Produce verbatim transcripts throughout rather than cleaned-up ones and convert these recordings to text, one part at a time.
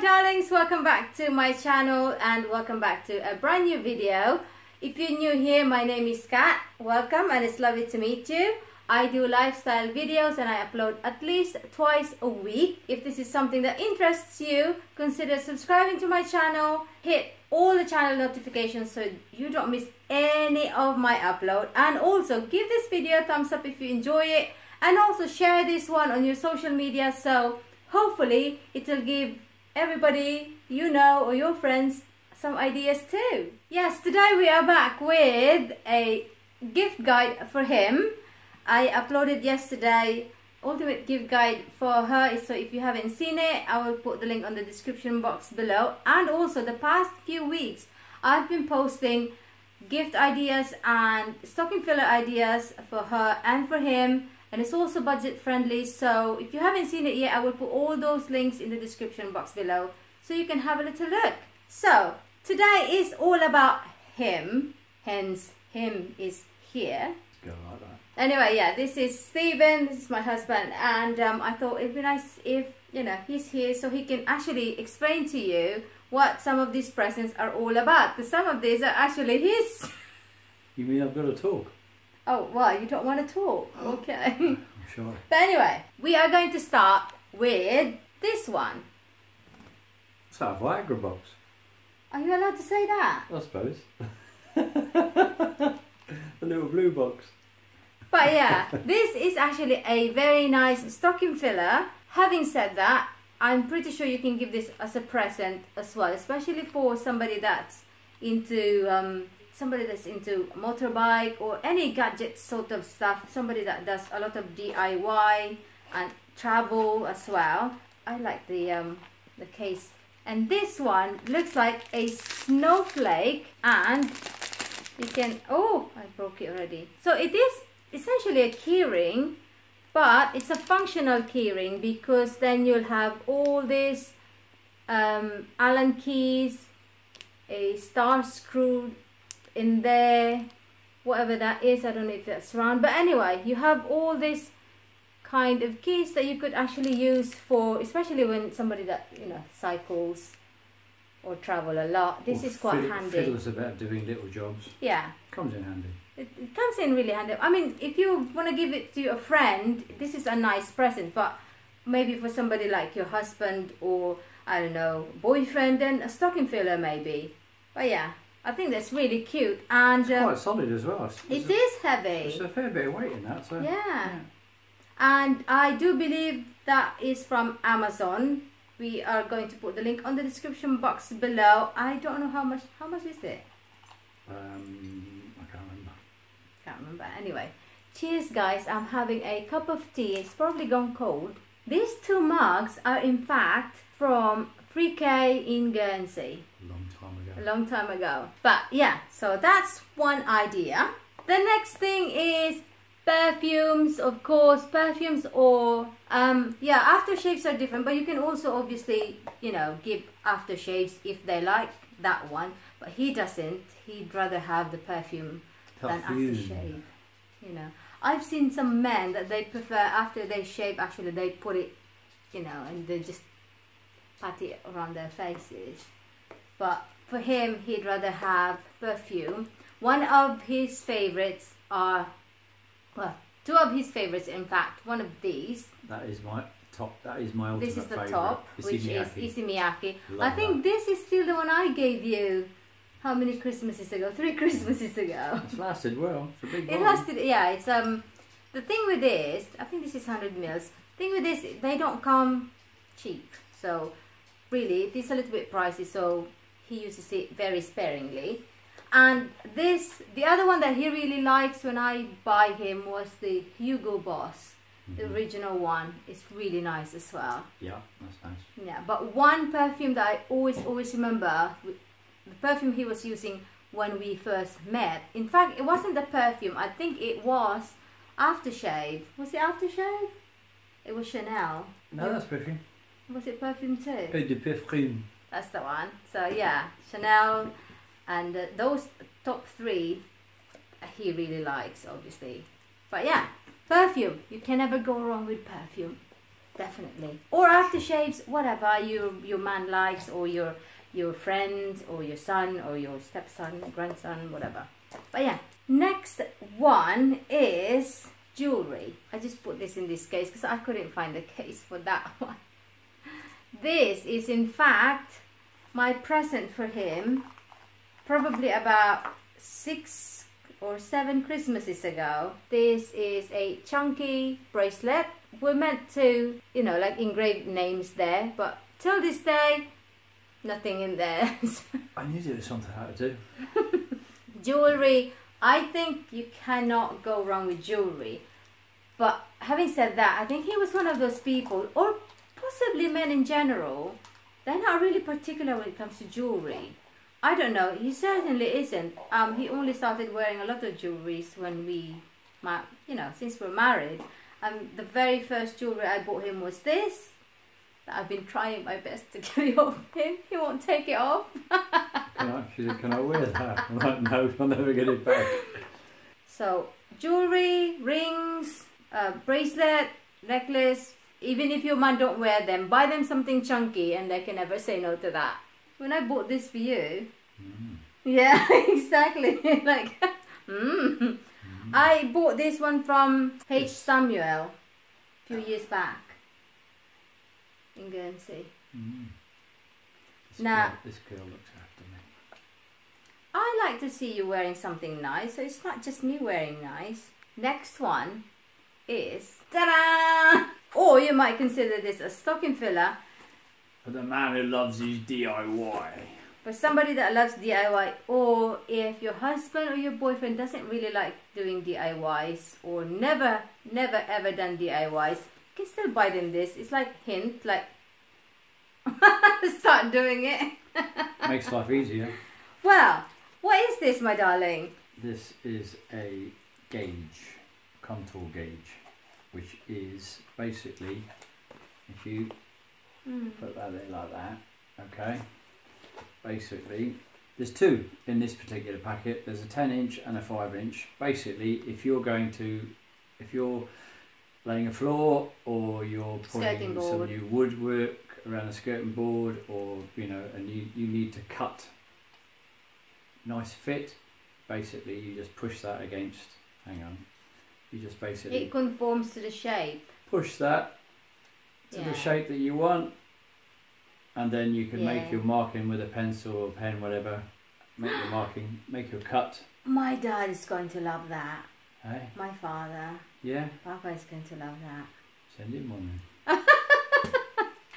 darlings, welcome back to my channel and welcome back to a brand new video. If you're new here, my name is Kat. Welcome, and it's lovely to meet you. I do lifestyle videos and I upload at least twice a week. If this is something that interests you, consider subscribing to my channel, hit all the channel notifications so you don't miss any of my upload, and also give this video a thumbs up if you enjoy it, and also share this one on your social media, so hopefully it'll give everybody you know or your friends some ideas too. Yes, today we are back with a gift guide for him. I uploaded yesterday ultimate gift guide for her, so if you haven't seen it, I will put the link on the description box below. And also the past few weeks I've been posting gift ideas and stocking filler ideas for her and for him, and it's also budget friendly, so if you haven't seen it yet, I will put all those links in the description box below so you can have a little look. So today is all about him, hence him is here. Go like that. Anyway, yeah, this is Stephen, this is my husband, and um, I thought it'd be nice if, you know, he's here so he can actually explain to you what some of these presents are all about, because some of these are actually his. You mean I've got to talk? Oh, well, you don't want to talk. Okay. I'm sure. But anyway, we are going to start with this one. It's that a Viagra box? Are you allowed to say that? I suppose. The little blue box. But yeah, this is actually a very nice stocking filler. Having said that, I'm pretty sure you can give this as a present as well, especially for somebody that's into um, somebody that's into motorbike or any gadget sort of stuff. Somebody that does a lot of D I Y and travel as well. I like the um, the case, and this one looks like a snowflake, and you can. Oh, I broke it already. So it is essentially a keyring, but it's a functional keyring, because then you'll have all these um, Allen keys, a star screw in there, whatever that is, I don't know if that's round, but anyway, you have all this kind of keys that you could actually use for, especially when somebody that, you know, cycles or travel a lot. This or is quite fiddle, handy. Fiddles about doing little jobs. Yeah. Comes in handy. It comes in really handy. I mean, if you want to give it to a friend, this is a nice present, but maybe for somebody like your husband or, I don't know, boyfriend, then a stocking filler maybe. But yeah, I think that's really cute. And it's um, quite solid as well. It's, it it's is a, heavy. It's a fair bit of weight in that. So, yeah. yeah. And I do believe that is from Amazon. We are going to put the link on the description box below. I don't know how much, how much is it? Um... remember anyway. Cheers guys, I'm having a cup of tea. It's probably gone cold. These two mugs are in fact from Freeke in Guernsey. Long time ago. A long time ago. But yeah, so that's one idea. The next thing is perfumes, of course. Perfumes or um yeah, aftershaves are different, but you can also obviously, you know, give aftershaves if they like that one. But he doesn't. He'd rather have the perfume than aftershave, you know. I've seen some men that they prefer after they shave, actually they put it, you know, and they just pat it around their faces. But for him, he'd rather have perfume. One of his favorites are, well, two of his favorites in fact. One of these. That is my top. That is my ultimate favorite. This is the favorite. Top, isimiyaki. Which is isimiyaki. Love I think that. This is still the one I gave you. How many Christmases ago? Three Christmases ago. It's lasted well. It's a big one. It lasted, yeah. It's um, the thing with this, I think this is one hundred mils. The thing with this, they don't come cheap. So, really, it is a little bit pricey, so he uses it very sparingly. And this, the other one that he really likes when I buy him was the Hugo Boss. The original one is really nice as well. Yeah, that's nice. Yeah, but one perfume that I always, always remember, the perfume he was using when we first met. In fact, it wasn't the perfume. I think it was aftershave. Was it aftershave? It was Chanel. No, it, that's perfume. Was it perfume too? Eau de perfume. That's the one. So yeah, Chanel, and uh, those top three he really likes, obviously. But yeah, perfume. You can never go wrong with perfume. definitely. Or aftershaves, whatever your your man likes, or your your friend, or your son, or your stepson, grandson, whatever. But yeah, next one is jewelry. I just put this in this case because I couldn't find a case for that one. This is in fact my present for him, probably about six or seven Christmases ago. This is a chunky bracelet. We're meant to, you know, like engrave names there, but till this day, nothing in there. I knew there was something I had to do. Jewelry, I think you cannot go wrong with jewelry. But having said that, I think he was one of those people, or possibly men in general, they're not really particular when it comes to jewelry. I don't know, he certainly isn't. Um, he only started wearing a lot of jewelries when we, you know, since we're married. Um, the very first jewelry I bought him was this. That I've been trying my best to get it off him. He won't take it off. Can I actually, can I wear that? I'm like, no, I'll never get it back. So, jewelry, rings, uh, bracelet, necklace. Even if your man don't wear them, buy them something chunky, and they can never say no to that. When I bought this for you, mm. yeah, exactly. Like, mm. Mm. I bought this one from H Samuel a few years back in Guernsey. Mm. This now, girl, this girl looks after me. I like to see you wearing something nice, so it's not just me wearing nice. Next one is ta-da! Or you might consider this a stocking filler. For the man who loves his D I Y. For somebody that loves D I Y, or if your husband or your boyfriend doesn't really like doing D I Ys, or never, never ever done D I Ys, you can still buy them this. It's like hint, like, start doing it. Makes life easier. Well, what is this, my darling? This is a gauge, contour gauge, which is basically, if you Mm. put that in like that, okay, basically there's two in this particular packet. There's a ten inch and a five inch. Basically, if you're going to, if you're laying a floor, or you're putting some new woodwork around a skirting board, or you know, and you, you need to cut nice fit, basically you just push that against, hang on, you just basically, it conforms to the shape, push that to yeah. the shape that you want, and then you can yeah. make your marking with a pencil or pen, whatever. Make your marking, make your cut. My dad is going to love that. Hey? My father. Yeah? Papa is going to love that. Send him one then.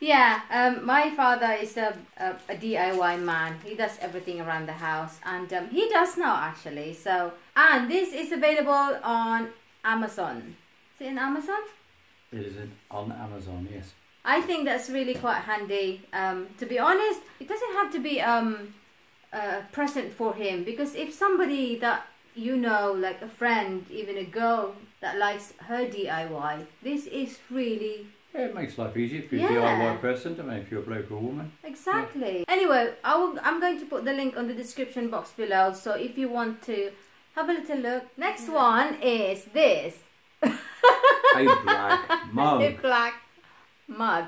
Yeah, um, my father is a, a, a D I Y man. He does everything around the house, and um, he does now actually. So, and this is available on Amazon. Is it in Amazon? It is on Amazon, yes. I think that's really quite handy. Um, to be honest, it doesn't have to be um, a present for him, because if somebody that you know, like a friend, even a girl that likes her D I Y, this is really... Yeah, it makes life easier if you're yeah. a D I Y person, I mean, if you're a bloke or a woman. Exactly. Yeah. Anyway, I will, I'm going to put the link on the description box below, so if you want to have a little look. Next yeah. one is this. A black mug. A black mug.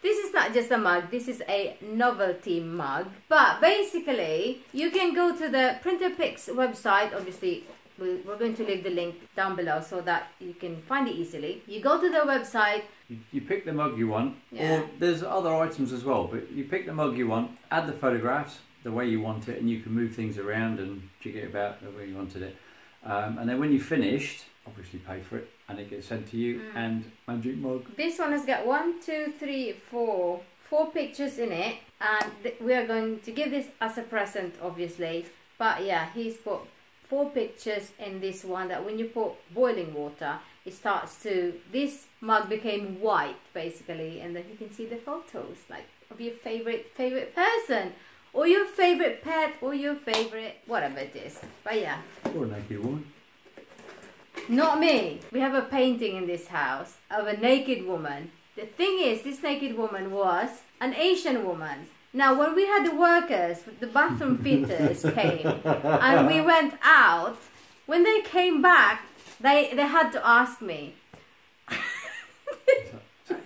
This is not just a mug, this is a novelty mug. But basically, you can go to the PrinterPix website. Obviously, we're going to leave the link down below so that you can find it easily. You go to the website. You, you pick the mug you want. Yeah. Or there's other items as well, but you pick the mug you want, add the photographs the way you want it, and you can move things around and jig it about the way you wanted it. Um, and then when you're finished, obviously pay for it, and it gets sent to you. Mm. And magic mug. This one has got one, two, three, four, four pictures in it, and we are going to give this as a present, obviously. But yeah, he's put four pictures in this one. That when you put boiling water, it starts to. This mug became white, basically, and then you can see the photos, like of your favorite favorite person, or your favorite pet, or your favorite whatever it is. But yeah. Or a naked woman. Not me. We have a painting in this house of a naked woman. The thing is, this naked woman was an Asian woman. Now, when we had the workers, the bathroom fitters came and we went out. When they came back, they, they had to ask me.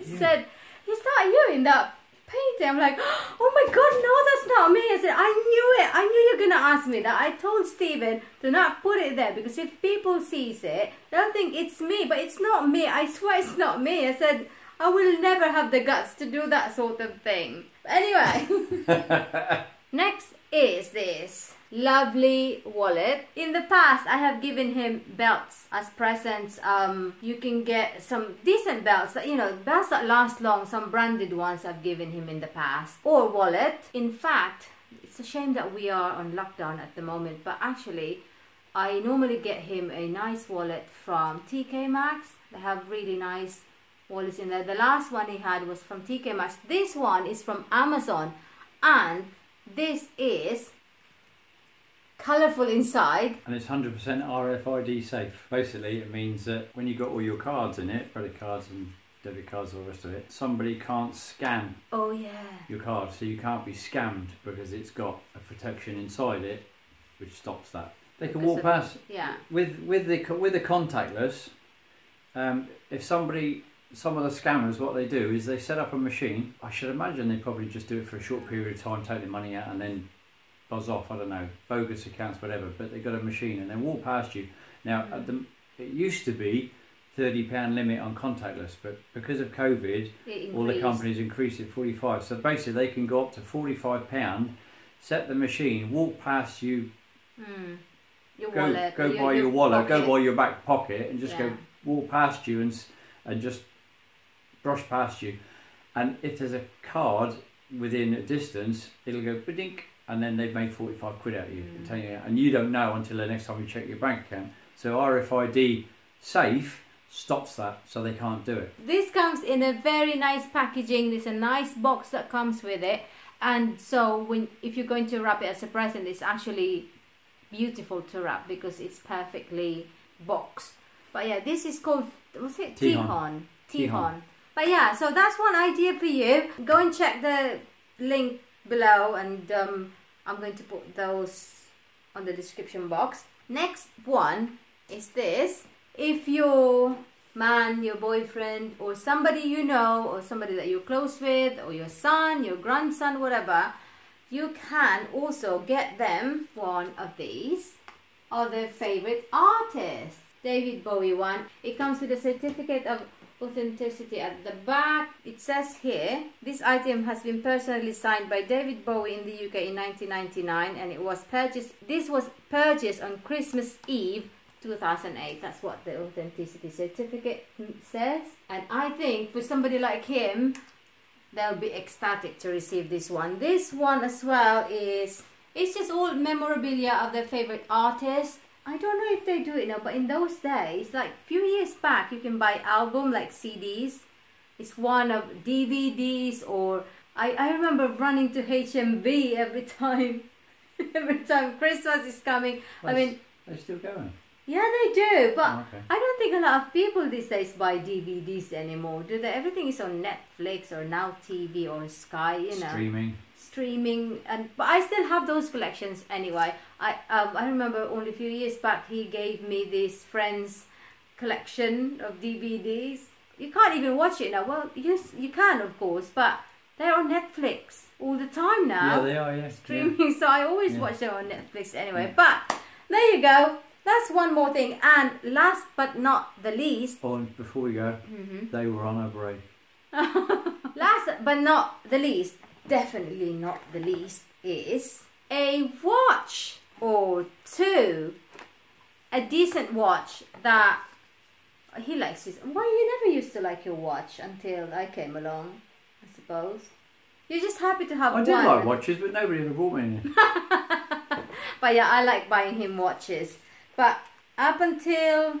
He yeah. said, "It's not you in that painting." I'm like, "Oh my God, no, that's not me." I said, "I knew it. I knew you're gonna ask me that. I told Stephen to not put it there because if people sees it, they'll think it's me, but it's not me. I swear it's not me." I said, "I will never have the guts to do that sort of thing." But anyway, next is this lovely wallet. In the past, I have given him belts as presents. Um, you can get some decent belts, that, you know, belts that last long, some branded ones I've given him in the past, or wallet. In fact, it's a shame that we are on lockdown at the moment, but actually, I normally get him a nice wallet from T K Maxx. They have really nice wallets in there. The last one he had was from T K Maxx. This one is from Amazon, and this is colourful inside. And it's one hundred percent R F I D safe. Basically, it means that when you've got all your cards in it, credit cards and debit cards, all the rest of it, somebody can't scan oh, yeah. your card. So you can't be scammed because it's got a protection inside it which stops that. They can because walk of, past. Yeah. With, with, the, with the contactless, um, if somebody... Some of the scammers, what they do is they set up a machine. I should imagine they probably just do it for a short period of time, take the money out and then buzz off, I don't know, bogus accounts, whatever, but they've got a machine and they walk past you. Now, mm. at the, it used to be thirty pound limit on contactless, but because of COVID, all the companies increased it forty-five. So basically they can go up to forty-five pound, set the machine, walk past you, mm. your go, wallet, go your, by your, your wallet, pocket. go by your back pocket and just yeah. go walk past you and, and just brush past you, and if there's a card within a distance, it'll go ba-dink, and then they've made forty-five quid out of you, mm. and, you and you don't know until the next time you check your bank account. So R F I D safe stops that, so they can't do it. This comes in a very nice packaging. There's a nice box that comes with it, and so when if you're going to wrap it as a present, it's actually beautiful to wrap because it's perfectly boxed. But yeah, this is called, what's it? Tihon. Tihon. But yeah, so that's one idea for you. Go and check the link below, and um, I'm going to put those on the description box. Next one is this. If your man, your boyfriend, or somebody you know, or somebody that you're close with, or your son, your grandson, whatever, you can also get them one of these, of their favorite artists. David Bowie one. It comes with a certificate of authenticity at the back. It says here, this item has been personally signed by David Bowie in the U K in nineteen ninety-nine, and it was purchased this was purchased on Christmas Eve two thousand eight. That's what the authenticity certificate says, and I think for somebody like him, they'll be ecstatic to receive this one. This one as well is, it's just all memorabilia of their favorite artists. I don't know if they do it now, but in those days, like a few years back, you can buy album like C Ds. It's one of D V Ds, or I, I remember running to H M V every time every time Christmas is coming. Well, I mean, they're still going. Yeah, they do, but oh, okay. I don't think a lot of people these days buy D V Ds anymore, do they? Everything is on Netflix or Now T V or Sky, you know. Streaming. Streaming, and but I still have those collections anyway. I um, I remember only a few years back he gave me this Friends collection of D V Ds. You can't even watch it now. Well, yes, you can of course, but they're on Netflix all the time now. Yeah, they are. Yes, streaming. Yeah. So I always yeah. watch them on Netflix anyway. Yeah. But there you go. That's one more thing. And last but not the least. Oh, and before we go, mm-hmm. they were on a break. Last but not the least. Definitely not the least is a watch or two, a decent watch that he likes. His why you never used to like your watch until I came along, I suppose. You're just happy to have I one. I do like watches, but nobody ever bought me any. But yeah, I like buying him watches. But up until a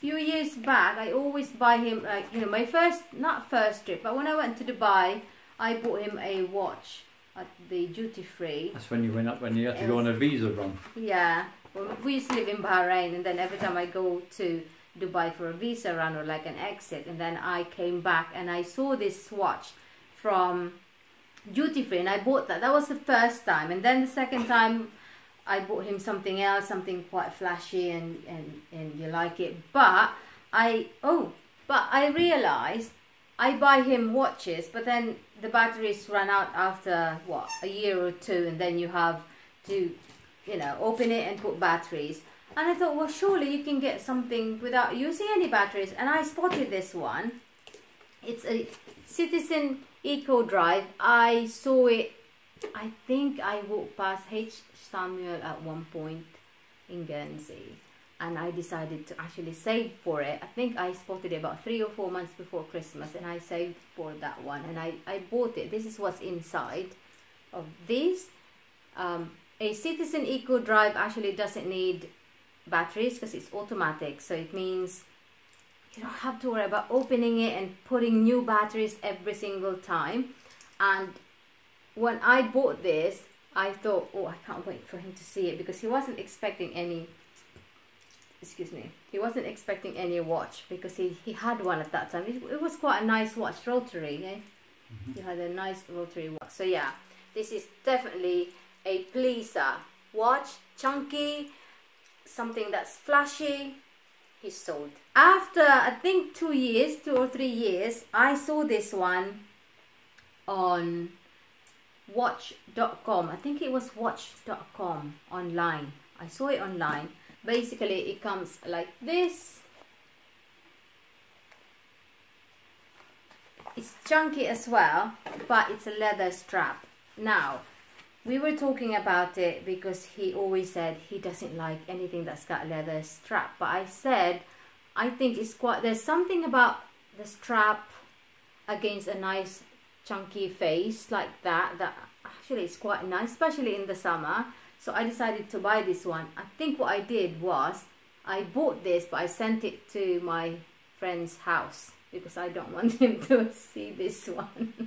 few years back, I always buy him like you know my first not first trip, but when I went to Dubai. I bought him a watch at the duty free. That's when you went up, when you had to go on a visa run. Yeah, well, we used to live in Bahrain, and then every time I go to Dubai for a visa run or like an exit, and then I came back and I saw this watch from duty free and I bought that. That was the first time, and then the second time I bought him something else, something quite flashy, and, and, and you like it. But I, oh, but I realised I buy him watches, but then the batteries run out after, what, a year or two, and then you have to, you know, open it and put batteries. And I thought, well, surely you can get something without using any batteries. And I spotted this one. It's a Citizen EcoDrive. I saw it, I think I walked past H Samuel at one point in Guernsey. And I decided to actually save for it. I think I spotted it about three or four months before Christmas, and I saved for that one, and I, I bought it. This is what's inside of this. Um, a Citizen EcoDrive actually doesn't need batteries because it's automatic. So it means you don't have to worry about opening it and putting new batteries every single time. And when I bought this, I thought, oh, I can't wait for him to see it, because he wasn't expecting any excuse me he wasn't expecting any watch, because he he had one at that time. It, it was quite a nice watch, Rotary, eh? Mm-hmm. He had a nice Rotary watch. So yeah, this is definitely a pleaser watch. Chunky, something that's flashy. He's sold. After I think two years two or three years I saw this one on watch dot com. I think it was watch dot com online. I saw it online. Basically, it comes like this. It's chunky as well, but it's a leather strap. Now, we were talking about it because he always said he doesn't like anything that's got a leather strap. But I said, I think it's quite, there's something about the strap against a nice chunky face like that, that actually is quite nice, especially in the summer. So I decided to buy this one. I think what I did was I bought this, but I sent it to my friend's house because I don't want him to see this one.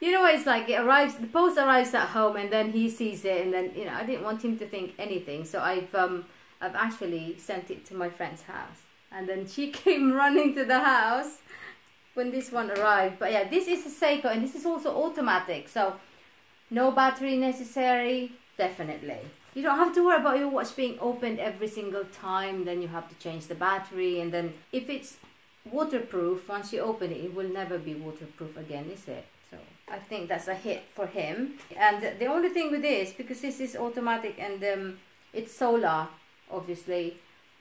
You know what it's like, it arrives, the post arrives at home and then he sees it, and then, you know, I didn't want him to think anything. So I've, um, I've actually sent it to my friend's house, and then she came running to the house when this one arrived. But yeah, this is a Seiko, and this is also automatic. So no battery necessary. Definitely. You don't have to worry about your watch being opened every single time, then you have to change the battery, and then if it's waterproof, once you open it, it will never be waterproof again, is it? So I think that's a hit for him. And the only thing with this, because this is automatic and um, it's solar, obviously,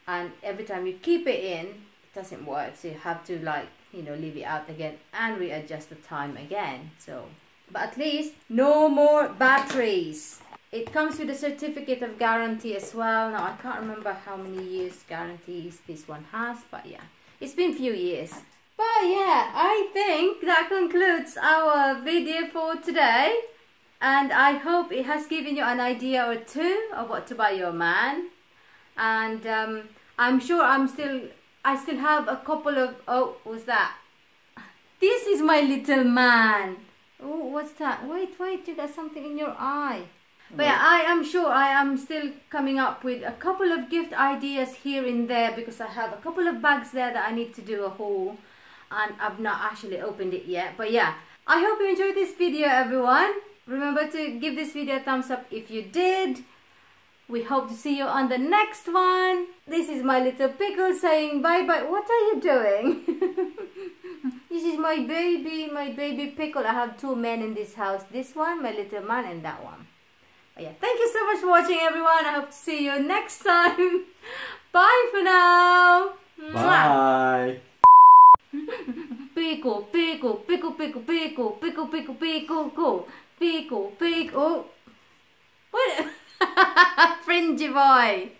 and every time you keep it in, it doesn't work, so you have to, like, you know, leave it out again and readjust the time again. So, but at least no more batteries. It comes with a certificate of guarantee as well. Now, I can't remember how many years guarantees this one has, but yeah, it's been a few years. But yeah, I think that concludes our video for today. And I hope it has given you an idea or two of what to buy your man. And um, I'm sure I'm still, I still have a couple of, oh, what's that? This is my little man. Oh, what's that? Wait, wait, you got something in your eye. But yeah, I am sure I am still coming up with a couple of gift ideas here and there, because I have a couple of bags there that I need to do a haul, and I've not actually opened it yet. But yeah, I hope you enjoyed this video, everyone. Remember to give this video a thumbs up if you did. We hope to see you on the next one. This is my little pickle saying bye-bye. What are you doing? This is my baby, my baby pickle. I have two men in this house. This one, my little man, and that one. Yeah, thank you so much for watching, everyone. I hope to see you next time. Bye for now. Bye. Pickle, pickle, pickle, pickle, pickle, pickle, pickle, pickle, pickle, pickle, pickle. What? Fringy boy.